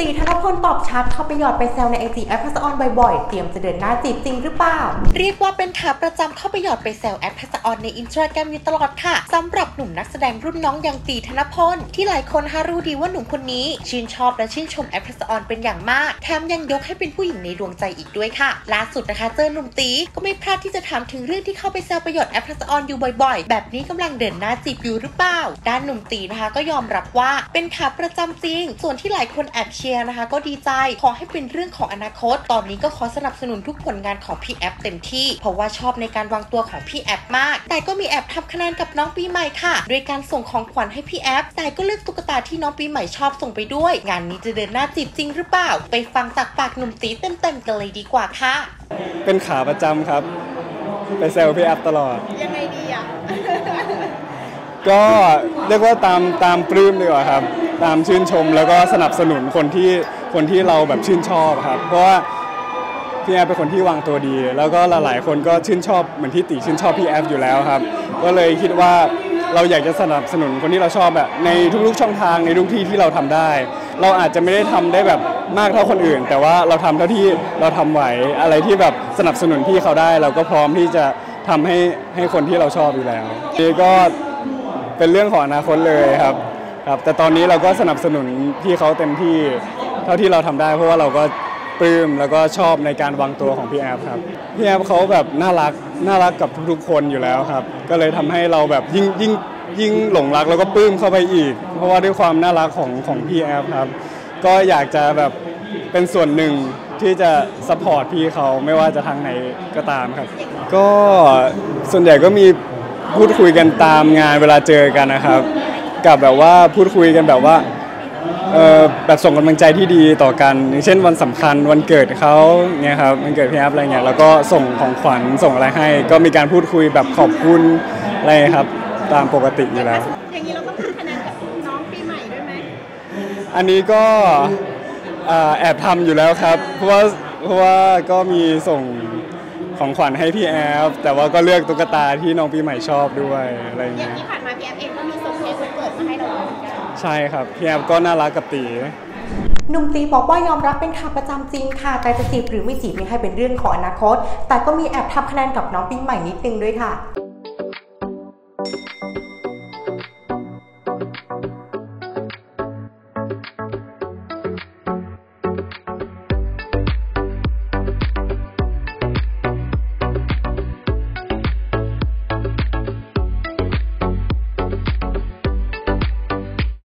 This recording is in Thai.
ตีธนพลตอบชัดเข้าไปหยอดไปแซวในไอจีแอปทัศออนบ่อยๆเตรียมจะเดินหน้าจีบจริงหรือเปล่าเรียกว่าเป็นขาประจำเข้าไปหยอดไปแซวแอปทัศออนในอินสตาแกรมอยู่ตลอดค่ะสำหรับหนุ่มนักแสดงรุ่นน้องอย่างตีธนพลที่หลายคนฮารู้ดีว่าหนุ่มคนนี้ชื่นชอบและชื่นชมแอปทัศออนเป็นอย่างมากแถมยังยกให้เป็นผู้หญิงในดวงใจอีกด้วยค่ะล่าสุดนะคะเจอหนุ่มตีก็ไม่พลาดที่จะถามถึงเรื่องที่เข้าไปแซวไปหยอดแอปทัศออนอยู่บ่อยๆแบบนี้กำลังเดินหน้าจีบอยู่หรือเปล่าด้านหนุ่มตีนะคะก็ยอมรับว่าเป็นขาประจำจริงส่วนที่หลายคนแอบนะคะก็ดีใจขอให้เป็นเรื่องของอนาคตตอนนี้ก็ขอสนับสนุนทุกผลงานของพี่แอปเต็มที่เพราะว่าชอบในการวางตัวของพี่แอปมากแต่ก็มีแอบทับคะแนนกับน้องปีใหม่ค่ะโดยการส่งของขวัญให้พี่แอปแต่ก็เลือกตุ๊กตาที่น้องปีใหม่ชอบส่งไปด้วยงานนี้จะเดินหน้าจีบจริงหรือเปล่าไปฟังจากปากหนุ่มตีเต็มๆกันเลยดีกว่าค่ะเป็นขาประจำครับไปแซวพี่แอปตลอดยังไงดีอ่ะ ก็เรียกว่าตามปลื้มดีกว่าครับตามชื่นชมแล้วก็สนับสนุนคนที่เราแบบชื่นชอบครับเพราะว่าพี่แอฟเป็นคนที่วางตัวดีแล้วก็หลายๆคนก็ชื่นชอบเหมือนที่ตีชื่นชอบพี่แอฟอยู่แล้วครับก็เลยคิดว่าเราอยากจะสนับสนุนคนที่เราชอบแบบในทุกๆช่องทางในทุกที่ที่เราทำได้เราอาจจะไม่ได้ทำได้แบบมากเท่าคนอื่นแต่ว่าเราทำเท่าที่เราทำไหวอะไรที่แบบสนับสนุนพี่เขาได้เราก็พร้อมที่จะทำให้คนที่เราชอบอยู่แล้วนี่ก็เป็นเรื่องของอนาคตเลยครับแต่ตอนนี้เราก็สนับสนุนพี่เขาเต็มที่เท่าที่เราทำได้เพราะว่าเราก็ปลื้มแล้วก็ชอบในการวางตัวของพี่แอฟครับพี่แอฟเขาแบบน่ารักกับทุกๆคนอยู่แล้วครับก็เลยทำให้เราแบบยิ่งหลงรักแล้วก็ปลื้มเข้าไปอีกเพราะว่าด้วยความน่ารักของพี่แอฟครับก็อยากจะแบบเป็นส่วนหนึ่งที่จะซัพพอร์ตพี่เขาไม่ว่าจะทางไหนก็ตามครับก็ส่วนใหญ่ก็มีพูดคุยกันตามงานเวลาเจอกันนะครับกับแบบว่าพูดคุยกันแบบว่าแบบส่งกำลังใจที่ดีต่อกันอย่างเช่นวันสำคัญวันเกิดเขาเนี่ยครับวันเกิดพี่แอฟอะไรเงี้ยแล้วก็ส่งของขวัญส่งอะไรให้ก็มีการพูดคุยแบบขอบคุณอะไรครับตามปกติอยู่แล้วอย่างนี้เราก็ทำคะแนนกับน้องปีใหม่ด้วยไหมอันนี้ก็แอบทำอยู่แล้วครับเพราะว่าก็มีส่งของขวัญให้พี่แอฟแต่ว่าก็เลือกตุ๊กตาที่น้องปีใหม่ชอบด้วยอะไรเงี้ยที่ผ่านมาพี่แอฟเองก็มีส่งเค้กวันเกิดมาให้เราใช่ครับพี่แอฟก็น่ารักกับตีหนุ่มตีบอกว่ายอมรับเป็นขาประจำจริงค่ะแต่จะจีบหรือไม่จีบนี่ให้เป็นเรื่องของอนาคตแต่ก็มีแอบทับคะแนนกับน้องปีใหม่นิดนึงด้วยค่ะ